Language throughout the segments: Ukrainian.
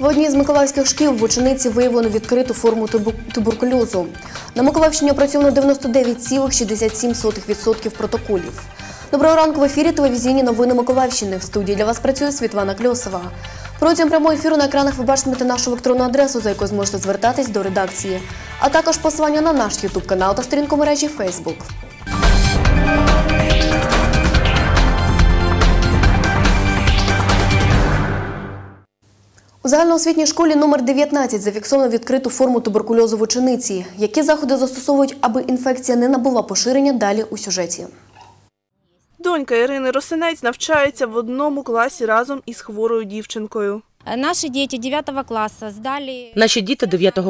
В одній з миколаївських шкіл в учениці виявлено відкриту форму туберкульозу. На Миколаївщині опрацьовано 99,67% протоколів. Доброго ранку, в ефірі телевізійні новини Миколаївщини. В студії для вас працює Світлана Кльосова. Протягом прямого ефіру на екранах ви бачите нашу електронну адресу, за якою зможете звертатись до редакції, а також посилання на наш YouTube-канал та сторінку мережі Facebook. У загальноосвітній школі номер 19 зафіксовано відкриту форму туберкульозу в учениці. Які заходи застосовують, аби інфекція не набула поширення, далі у сюжеті. Донька Ірини Росинець навчається в одному класі разом із хворою дівчинкою. Наші діти 9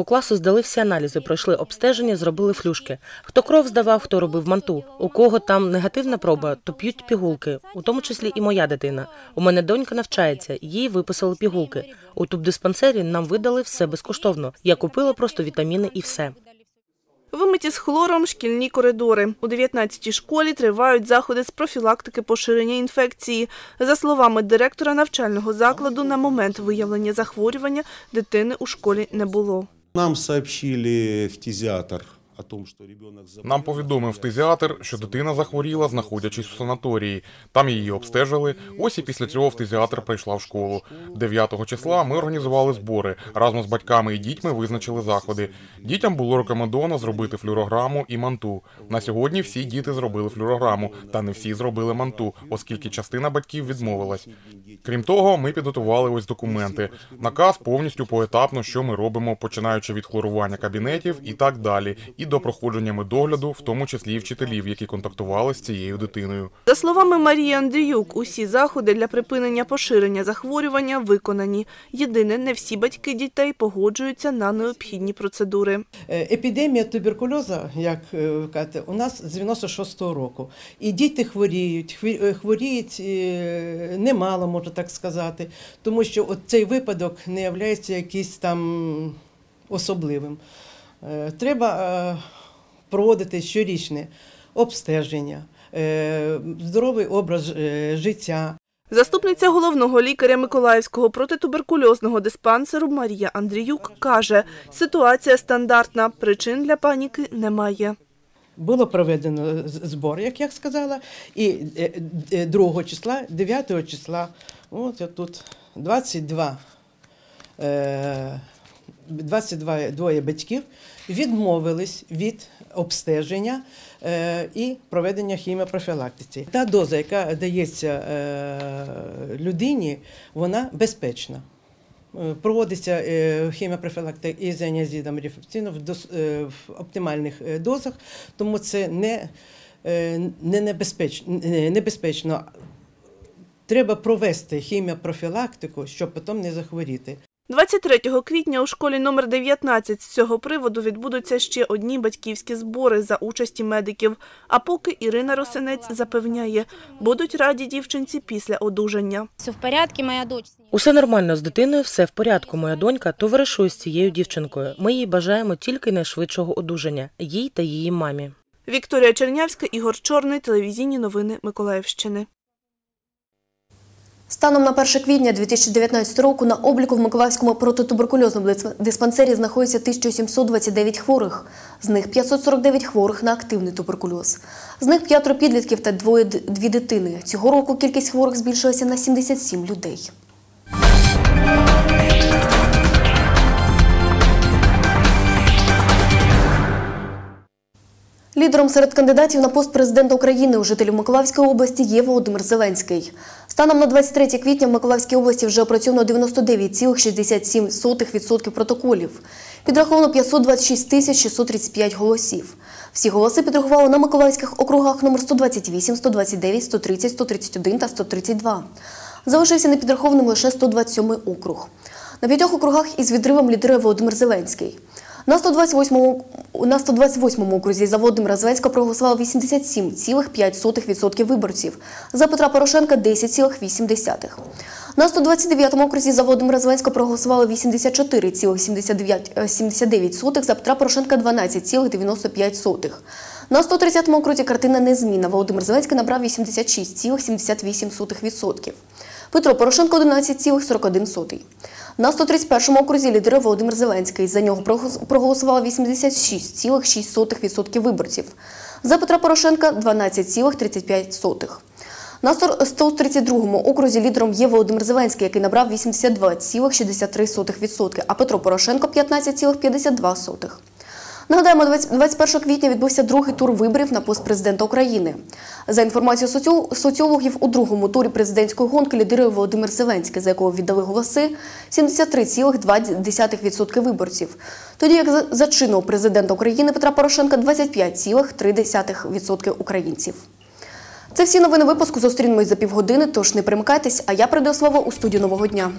класу здали всі аналізи, пройшли обстеження, зробили флюшки. Хто кров здавав, хто робив манту. У кого там негативна проба, то п'ють пігулки, у тому числі і моя дитина. У мене донька навчається, їй виписали пігулки. У тубдиспансері нам видали все безкоштовно. Я купила просто вітаміни і все. Вимиті з хлором шкільні коридори. У 19-й школі тривають заходи з профілактики поширення інфекції. За словами директора навчального закладу, на момент виявлення захворювання дитини у школі не було. Нам повідомив фтизіатр, що дитина захворіла, знаходячись у санаторії. Там її обстежили, ось і після цього фтизіатр прийшла в школу. 9 числа ми організували збори, разом з батьками і дітьми визначили заходи. Дітям було рекомендовано зробити флюорограму і манту. На сьогодні всі діти зробили флюорограму, та не всі зробили манту, оскільки частина батьків відмовилась. Крім того, ми підготували ось документи. Наказ повністю поетапно, що ми робимо, починаючи від хлорування кабінетів і так далі, і до проходження медогляду, в тому числі і вчителів, які контактували з цією дитиною. За словами Марії Андріюк, усі заходи для припинення поширення захворювання виконані. Єдине, не всі батьки дітей погоджуються на необхідні процедури. Епідемія туберкульозу, як ви кажете, у нас з 96-го року. І діти хворіють немало, можна так сказати, тому що цей випадок не є якийсь там особливим. Треба проводити щорічне обстеження, здоровий образ життя. Заступниця головного лікаря Миколаївського протитуберкульозного диспансеру Марія Андріюк каже, ситуація стандартна, причин для паніки немає. Було проведено збор, як я сказала, і 2 числа, 9 числа, от тут 22 батьків відмовились від обстеження і проведення хіміопрофілактиці. Та доза, яка дається людині, вона безпечна. Проводиться хіміопрофілактика ізоніазидом, рифампіцином в оптимальних дозах, тому це небезпечно. Треба провести хіміопрофілактику, щоб потім не захворіти. 23 квітня у школі номер 19 з цього приводу відбудуться ще одні батьківські збори за участі медиків. А поки Ірина Росинець запевняє, будуть раді дівчинці після одужання. Усе нормально з дитиною, все в порядку. Моя донька товаришує з цією дівчинкою. Ми їй бажаємо тільки найшвидшого одужання, їй та її мамі. Вікторія Чернявська, Ігор Чорний, телевізійні новини Миколаївщини. Станом на 1 квітня 2019 року на обліку в Миколаївському протитуберкульозному диспансері знаходиться 1729 хворих. З них 549 хворих на активний туберкульоз. З них 5 підлітків та 2 дитини. Цього року кількість хворих збільшилася на 77 людей. Лідером серед кандидатів на пост президента України у жителів Миколаївської області є Володимир Зеленський. Станом на 23 квітня в Миколаївській області вже опрацьовано 99,67% протоколів. Підраховано 526 635 голосів. Всі голоси підрахували на миколаївських округах номер 128, 129, 130, 131 та 132. Залишився непідрахованим лише 127 округ. На 5 округах із відривом лідирує Володимир Зеленський. На 128-му окрузі за Володимира Зеленського проголосувало 87,5% виборців, за Петра Порошенка – 10,8%. На 129-му окрузі за Володимира Зеленського проголосувало 84,79%, за Петра Порошенка – 12,95%. На 130-му окрузі картина незмінна. Володимир Зеленський набрав 86,78%. Петро Порошенко – 11,41%. На 131-му окрузі лідери Володимир Зеленський. За нього проголосувало 86,6% виборців. За Петра Порошенка – 12,35%. На 132-му окрузі лідером є Володимир Зеленський, який набрав 82,63%, а Петро Порошенко – 15,52%. Нагадаємо, 21 квітня відбувся другий тур виборів на пост президента України. За інформацією соціологів, у другому турі президентської гонки лідирує Володимир Зеленський, за якого віддали голоси 73,2% виборців. Тоді як за чинного президента України Петра Порошенка – 25,3% українців. Це всі новини випуску. Зустрінемось за півгодини, тож не перемикайтесь, а я передаю слово у студію «Нового дня».